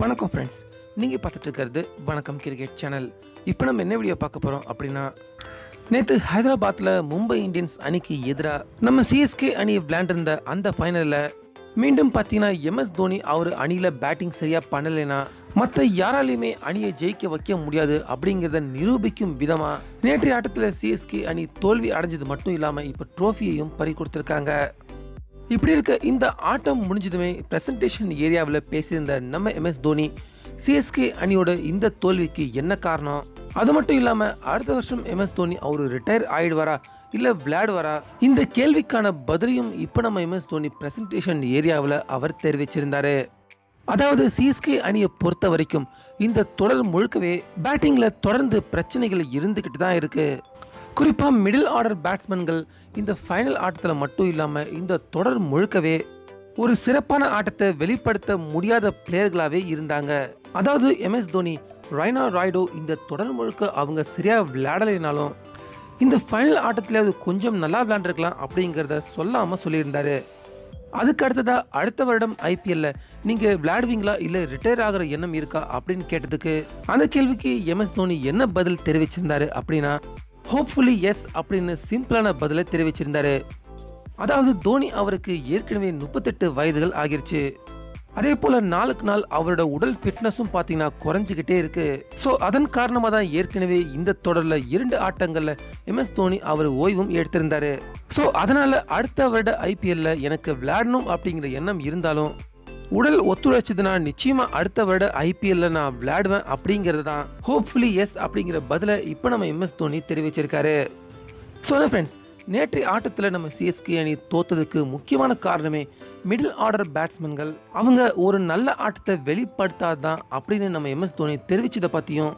Vanakkam friends, நீங்க பார்த்துட்டு இருக்கிறது வணக்கம் கிரிக்கெட் சேனல். இப்போ நம்ம என்ன வீடியோ பார்க்க போறோம் அப்படினா, நேத்து ஹைதராபாத்ல மும்பை இந்தியன்ஸ் அணிக்கு எதிரா நம்ம CSK அணி விளையாண்டிருந்த அந்த ஃபைனல்ல மீண்டும் பார்த்தீங்கன்னா MS தோனி அவர் அணியில பேட்டிங் சரியா பண்ணலைனா மற்ற யாராலையுமே அணியை ஜெயிக்க வைக்க முடியாது அப்படிங்கிறத நிரூபிக்கும் விதமாக நேற்றைய ஆட்டத்தில் CSK அணி தோல்வி அடைஞ்சது மட்டும் இல்லாமல் இப்போ ட்ரோஃபியையும் பறி கொடுத்துருக்காங்க. இப்படி இருக்க இந்த ஆட்டம் முடிஞ்சதுமே ப்ரெசன்டேஷன் ஏரியாவில் பேசியிருந்த நம்ம MS தோனி CSK அணியோட இந்த தோல்விக்கு என்ன காரணம், அது மட்டும் இல்லாமல் அடுத்த வருஷம் MS தோனி அவர் ரிட்டையர் ஆகிடுவாரா இல்லை விளையாடுவாரா, இந்த கேள்விக்கான பதிலையும் இப்போ நம்ம MS தோனி ப்ரெசன்டேஷன் ஏரியாவில் அவர் தெரிவிச்சிருந்தார். அதாவது CSK அணியை பொறுத்த வரைக்கும் இந்த தொடர் முழுக்கவே பேட்டிங்கில் தொடர்ந்து பிரச்சனைகள் இருந்துக்கிட்டு தான் இருக்குது. குறிப்பாக மிடில் ஆர்டர் பேட்ஸ்மேன்கள் இந்த ஃபைனல் ஆட்டத்தில் மட்டும் இல்லாமல் இந்த தொடர் முழுக்கவே ஒரு சிறப்பான ஆட்டத்தை வெளிப்படுத்த முடியாத பிளேயர்களாகவே இருந்தாங்க. அதாவது MS தோனி, Raina இந்த தொடர் முழுக்க அவங்க சரியாக விளையாடலைனாலும் இந்த ஃபைனல் ஆட்டத்தில் அது கொஞ்சம் நல்லா விளையாண்டுருக்கலாம் அப்படிங்கிறத சொல்லாமல் சொல்லியிருந்தார். அதுக்கு அடுத்ததாக அடுத்த வருடம் IPL நீங்கள் விளையாடுவீங்களா இல்லை ரிட்டையர் ஆகிற எண்ணம் இருக்கா அப்படின்னு கேட்டதுக்கு, அந்த கேள்விக்கு MS தோனி என்ன பதில் தெரிவிச்சிருந்தாரு அப்படின்னா, ஹோப்ஃபுல்லி எஸ் அப்படின்னு சிம்பிளான பதிலை தெரிவிச்சிருந்தாரு. அதாவது தோனி அவருக்கு ஏற்கனவே 38 வயதுகள் ஆகிருச்சு. அதே போல் நாளுக்கு நாள் அவரோட உடல் ஃபிட்னஸும் பார்த்தீங்கன்னா குறைஞ்சிக்கிட்டே இருக்குது. ஸோ அதன் காரணமாக தான் ஏற்கனவே இந்த தொடரில் 2 ஆட்டங்களில் MS தோனி அவர் ஓய்வும் எடுத்திருந்தார். ஸோ அதனால் அடுத்த வருட IPL எனக்கு விளையாடணும் அப்படிங்கிற எண்ணம் இருந்தாலும் உடல் ஒத்துழைச்சதுன்னா நிச்சயமாக அடுத்த வருட IPL நான் விளையாடுவேன் அப்படிங்கிறது தான் ஹோப்ஃபுல்லி எஸ் அப்படிங்கிற பதிலை இப்போ நம்ம MS தோனி தெரிவிச்சிருக்காரு. ஸோ ஃப்ரெண்ட்ஸ், நேற்றைய ஆட்டத்தில் நம்ம CSK அணி தோத்ததுக்கு முக்கியமான காரணமே மிடில் ஆர்டர் பேட்ஸ்மேன்கள் அவங்க ஒரு நல்ல ஆட்டத்தை வெளிப்படுத்தாதான் அப்படின்னு நம்ம MS தோனி தெரிவிச்சதை பற்றியும்,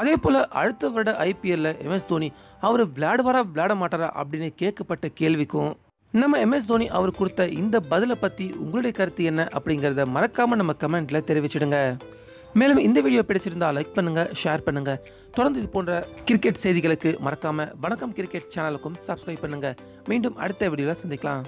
அதே போல் அடுத்த வருட IPL MS தோனி அவர் விளையாடுவாரா விளையாட மாட்டாரா அப்படின்னு கேட்கப்பட்ட கேள்விக்கும் நம்ம MS தோனி அவர் கொடுத்த இந்த பதிலை பற்றி உங்களுடைய கருத்து என்ன அப்படிங்கிறத மறக்காமல் நம்ம கமெண்ட்டில் தெரிவிச்சிடுங்க. மேலும் இந்த வீடியோ பிடிச்சிருந்தா லைக் பண்ணுங்கள், ஷேர் பண்ணுங்கள். தொடர்ந்து இது போன்ற கிரிக்கெட் செய்திகளுக்கு மறக்காமல் வணக்கம் கிரிக்கெட் சேனலுக்கும் சப்ஸ்கிரைப் பண்ணுங்கள். மீண்டும் அடுத்த வீடியோவில் சந்திக்கலாம்.